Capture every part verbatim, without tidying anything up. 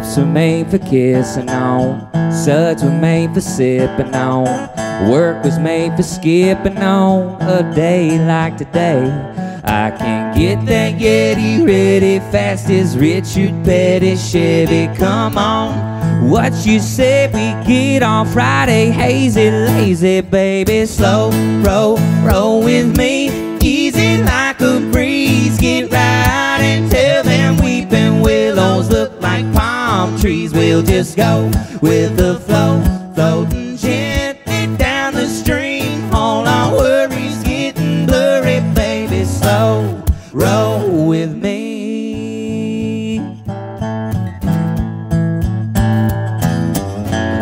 lips were made for kissing on, suds were made for sipping on, work was made for skipping on a day like today. I can get that Yeti ready fast as Richard Petty Chevy. Come on, what you say we get on Friday, hazy, lazy, baby. Slow roll, roll with me, easy like a breeze. Get right and tell them weeping willows look like palm trees. We'll just go with the flow, floating gently down the stream. All our worries getting blurry, baby. Slow roll with me.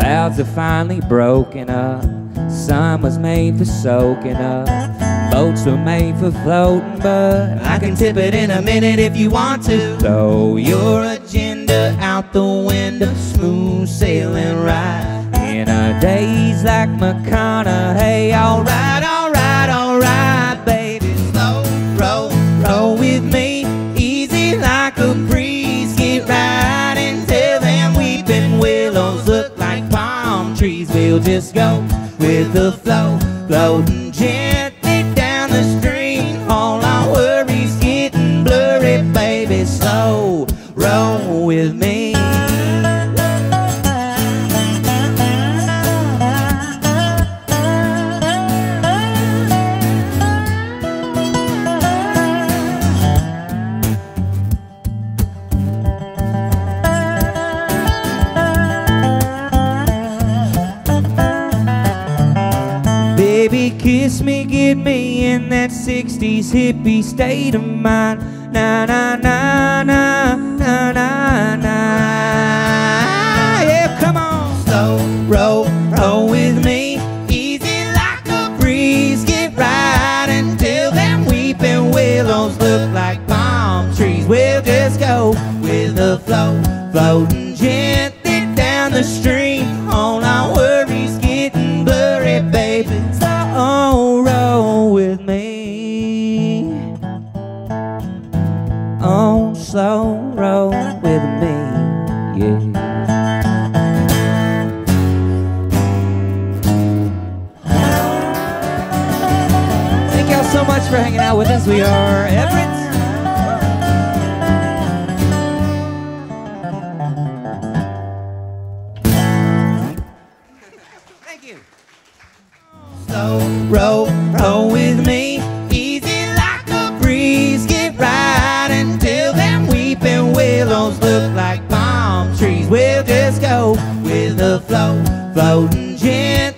Clouds are finally broken up, sun was made for soaking up, boats were made for floating, but I can tip it in a minute if you want to. Throw your agenda out the window, smooth sailing right in a daze like McConaughey. All right, all right, all right, baby. Slow roll, roll with me, easy like a breeze. Get right and tell them weeping willows look like palm trees. We'll just go with the flow, floating gently the stream, all our worries getting blurry, baby. Slow roll with me. Baby, kiss me, get me in that sixties hippie state of mind. Na na na na na na na. Yeah, come on. Slow roll, roll with me, easy like a breeze. Get right until them weeping willows look like palm trees. We'll just go with the flow, floating gently down the stream. On our worries getting blurry, baby. Slow roll with me. Oh, slow roll with me, yeah. Thank y'all so much for hanging out with us. We are Everette. Thank you. Slow roll, roll with me, easy like a breeze. Get right until them weeping willows look like palm trees. We'll just go with the flow, floating gently.